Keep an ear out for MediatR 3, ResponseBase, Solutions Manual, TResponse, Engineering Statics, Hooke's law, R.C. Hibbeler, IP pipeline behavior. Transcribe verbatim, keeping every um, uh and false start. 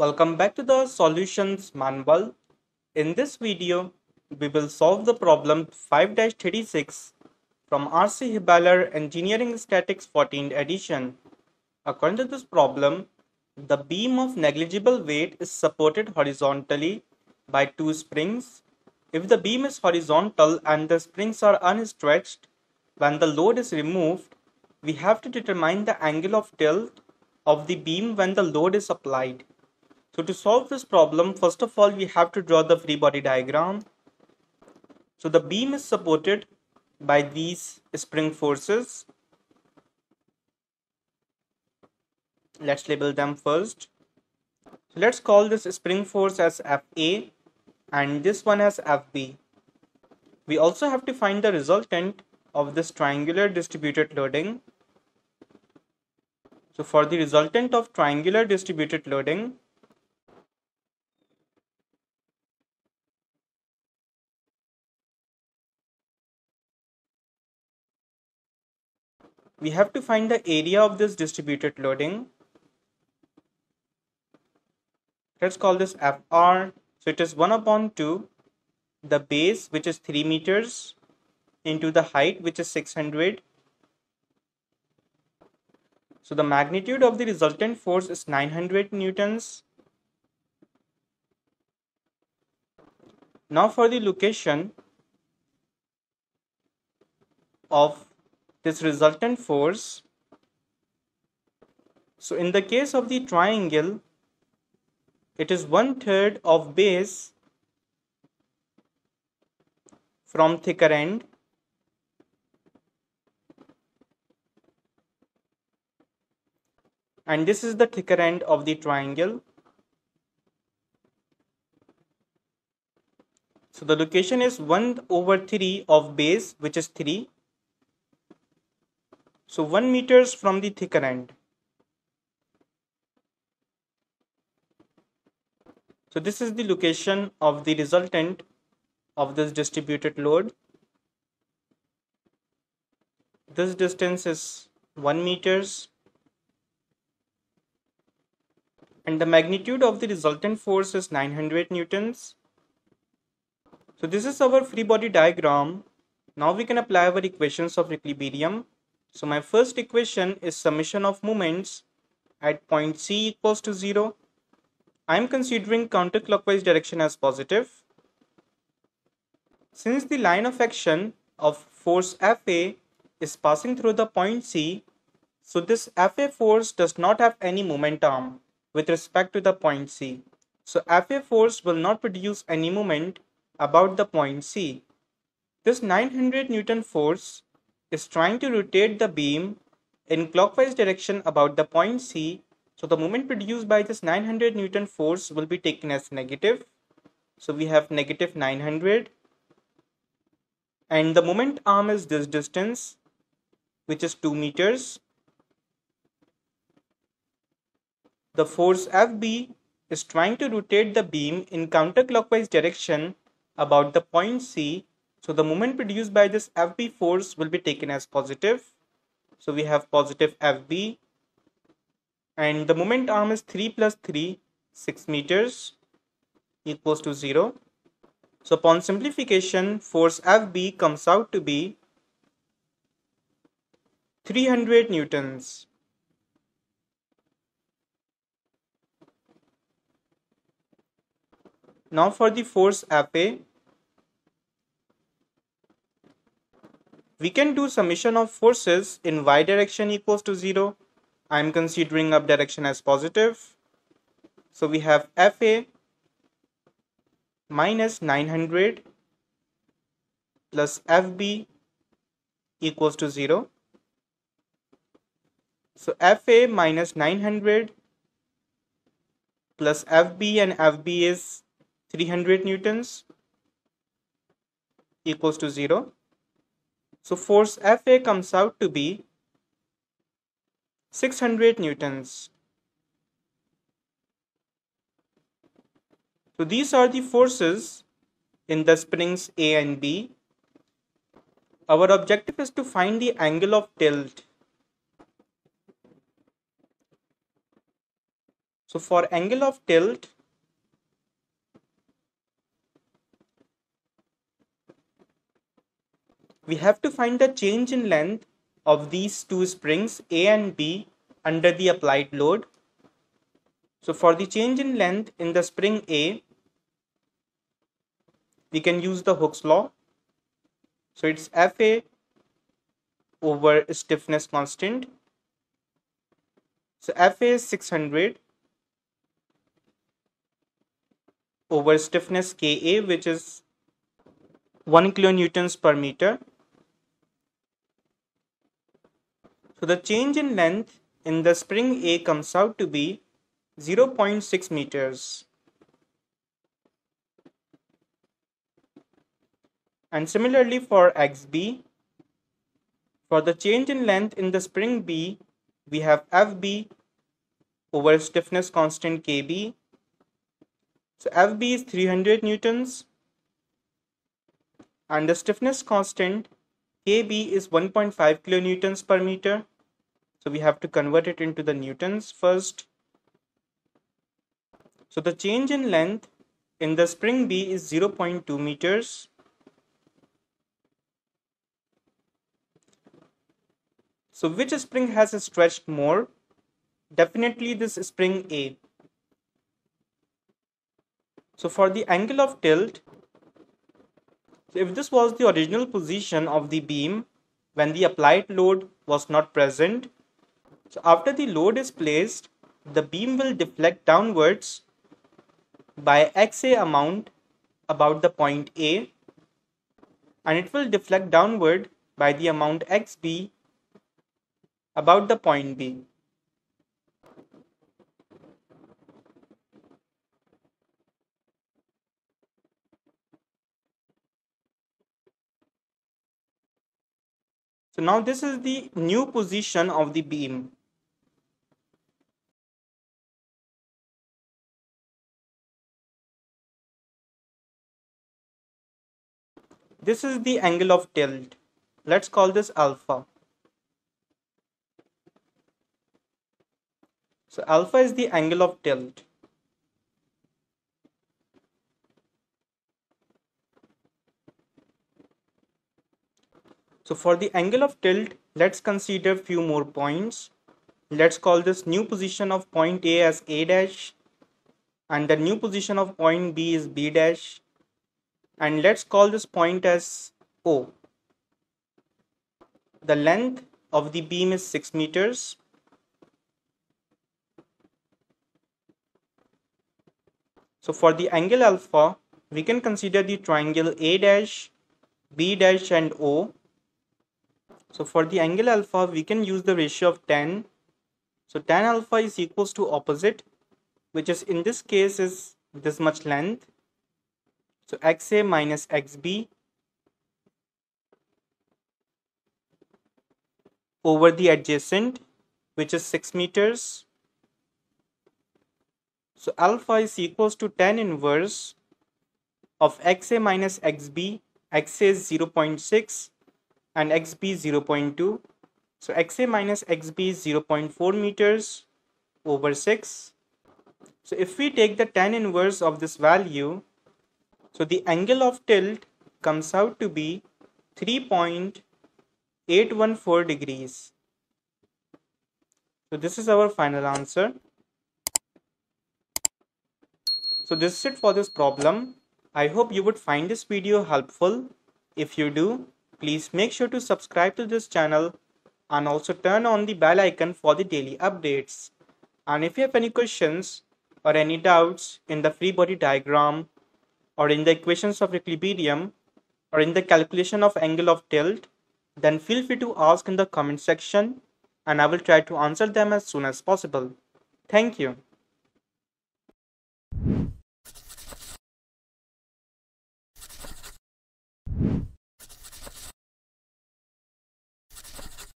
Welcome back to the Solutions Manual. In this video, we will solve the problem five dash thirty-six from R C Hibbeler Engineering Statics fourteenth edition. According to this problem, the beam of negligible weight is supported horizontally by two springs. If the beam is horizontal and the springs are unstretched, when the load is removed, we have to determine the angle of tilt of the beam when the load is applied. So to solve this problem, first of all, we have to draw the free body diagram. So the beam is supported by these spring forces. Let's label them first. So let's call this spring force as F A and this one as F B. We also have to find the resultant of this triangular distributed loading. So for the resultant of triangular distributed loading, we have to find the area of this distributed loading. Let's call this F R. So it is one upon two, the base which is three meters into the height which is six hundred. So the magnitude of the resultant force is nine hundred newtons. Now for the location of this resultant force. So in the case of the triangle, it is one third of base from thicker end. And this is the thicker end of the triangle. So the location is one over three of base, which is three. So one meters from the thicker end. So this is the location of the resultant of this distributed load. This distance is one meters. And the magnitude of the resultant force is nine hundred newtons. So this is our free body diagram. Now we can apply our equations of equilibrium. So my first equation is summation of moments at point C equals to zero. I am considering counterclockwise direction as positive. Since the line of action of force F A is passing through the point C, so this F A force does not have any moment arm with respect to the point C. So F A force will not produce any moment about the point C. This nine hundred newton force is trying to rotate the beam in clockwise direction about the point C. So the moment produced by this nine hundred newton force will be taken as negative. So we have negative nine hundred. And the moment arm is this distance, which is two meters. The force F B is trying to rotate the beam in counterclockwise direction about the point C. So the moment produced by this F B force will be taken as positive. So we have positive F B. And the moment arm is three plus three, six meters equals to zero. So upon simplification, force F B comes out to be three hundred newtons. Now for the force F A, we can do summation of forces in y direction equals to zero. I am considering up direction as positive. So we have F A minus nine hundred plus F B equals to zero. So F A minus nine hundred plus F B, and F B is three hundred newtons equals to zero. So force F A comes out to be six hundred newtons. So these are the forces in the springs A and B. Our objective is to find the angle of tilt. So for angle of tilt, we have to find the change in length of these two springs A and B under the applied load. So for the change in length in the spring A, we can use the Hooke's law. So it's Fa over stiffness constant. So Fa is six hundred over stiffness Ka, which is one kilonewtons per meter. So the change in length in the spring A comes out to be zero point six meters. And similarly for X B, for the change in length in the spring B, we have F B over stiffness constant K B. So F B is three hundred newtons and the stiffness constant K B is one point five kilonewtons per meter. So we have to convert it into the newtons first. So the change in length in the spring B is zero point two meters. So which spring has stretched more? Definitely this spring A. So for the angle of tilt, if this was the original position of the beam when the applied load was not present, so after the load is placed, the beam will deflect downwards by X A amount about the point A, and it will deflect downward by the amount X B about the point B. So now this is the new position of the beam. This is the angle of tilt. Let's call this alpha. So alpha is the angle of tilt. So for the angle of tilt, let's consider few more points. Let's call this new position of point A as A dash, and the new position of point B is B dash, and let's call this point as O. The length of the beam is six meters. So for the angle alpha, we can consider the triangle A dash, B dash and O. So for the angle alpha, we can use the ratio of tan. So tan alpha is equals to opposite, which is in this case is this much length. So X A minus X B over the adjacent, which is six meters. So alpha is equals to tan inverse of X A minus X B. X A is zero point six and X B is zero point two. So X A minus X B is zero point four meters over six. So if we take the tan inverse of this value, so the angle of tilt comes out to be three point eight one four degrees. So this is our final answer. So this is it for this problem. I hope you would find this video helpful. If you do, please make sure to subscribe to this channel and also turn on the bell icon for the daily updates. And if you have any questions or any doubts in the free body diagram or in the equations of equilibrium or in the calculation of angle of tilt, then feel free to ask in the comment section and I will try to answer them as soon as possible. Thank you.